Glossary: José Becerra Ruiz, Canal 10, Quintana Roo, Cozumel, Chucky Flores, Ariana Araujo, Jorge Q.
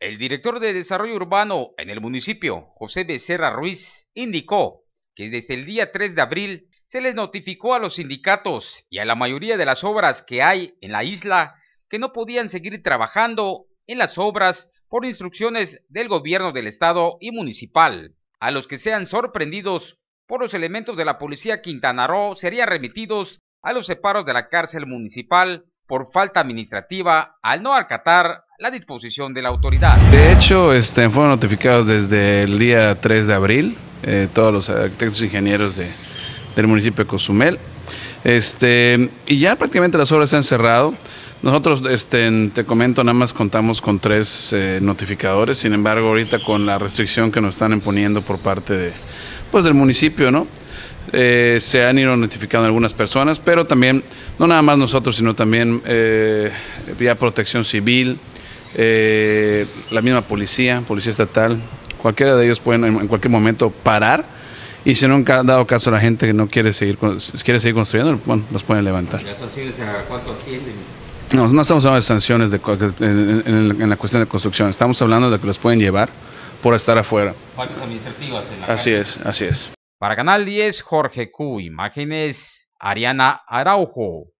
El director de Desarrollo Urbano en el municipio, José Becerra Ruiz, indicó que desde el día 3 de abril se les notificó a los sindicatos y a la mayoría de las obras que hay en la isla que no podían seguir trabajando en las obras por instrucciones del gobierno del estado y municipal. A los que sean sorprendidos por los elementos de la policía Quintana Roo serían remitidos a los separos de la cárcel municipal por falta administrativa al no acatar la disposición de la autoridad. De hecho, fueron notificados desde el día 3 de abril todos los arquitectos e ingenieros del municipio de Cozumel. Y ya prácticamente las obras se han cerrado. Nosotros, te comento, nada más contamos con 3 notificadores. Sin embargo, ahorita con la restricción que nos están imponiendo por parte del municipio, ¿no? Se han ido notificando algunas personas, pero también, no nada más nosotros, sino también ya Protección Civil, la misma policía estatal, cualquiera de ellos pueden en cualquier momento parar. Y si no han dado caso a la gente que no quiere seguir construyendo, bueno, los pueden levantar. ¿Las sanciones a cuánto ascienden? No estamos hablando de sanciones en la cuestión de construcción, estamos hablando de que los pueden llevar por estar afuera. Faltas administrativas en la cárcel. Así es. Para Canal 10, Jorge Q, imágenes Ariana Araujo.